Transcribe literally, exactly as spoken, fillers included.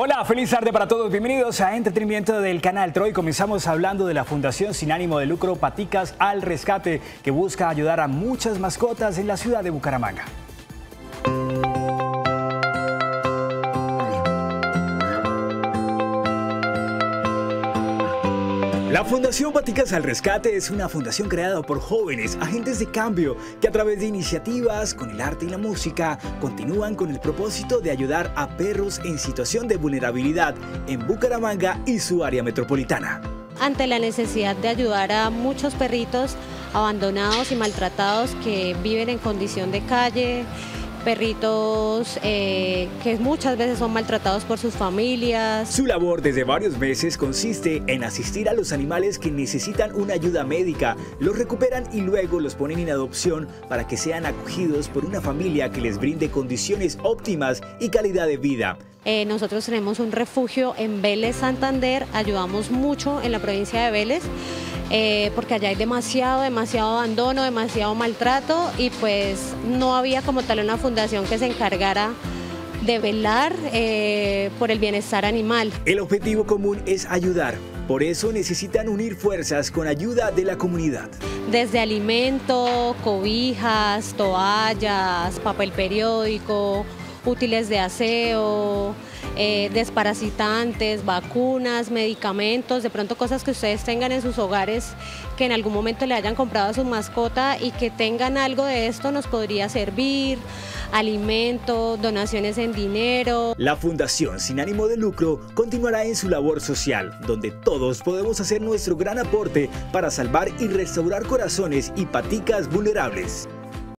Hola, feliz tarde para todos. Bienvenidos a Entretenimiento del Canal Troy. Comenzamos hablando de la Fundación Sin Ánimo de Lucro Paticas al Rescate, que busca ayudar a muchas mascotas en la ciudad de Bucaramanga. La Fundación Paticas al Rescate es una fundación creada por jóvenes, agentes de cambio, que a través de iniciativas con el arte y la música continúan con el propósito de ayudar a perros en situación de vulnerabilidad en Bucaramanga y su área metropolitana. Ante la necesidad de ayudar a muchos perritos abandonados y maltratados que viven en condición de calle, perritos eh, que muchas veces son maltratados por sus familias. Su labor desde varios meses consiste en asistir a los animales que necesitan una ayuda médica, los recuperan y luego los ponen en adopción para que sean acogidos por una familia que les brinde condiciones óptimas y calidad de vida. Eh, nosotros tenemos un refugio en Vélez, Santander, ayudamos mucho en la provincia de Vélez. Eh, porque allá hay demasiado, demasiado abandono, demasiado maltrato y pues no había como tal una fundación que se encargara de velar eh, por el bienestar animal. El objetivo común es ayudar, por eso necesitan unir fuerzas con ayuda de la comunidad. Desde alimento, cobijas, toallas, papel periódico, útiles de aseo, Eh, desparasitantes, vacunas, medicamentos, de pronto cosas que ustedes tengan en sus hogares que en algún momento le hayan comprado a su mascota y que tengan algo de esto nos podría servir, alimento, donaciones en dinero. La Fundación Sin Ánimo de Lucro continuará en su labor social, donde todos podemos hacer nuestro gran aporte para salvar y restaurar corazones y paticas vulnerables.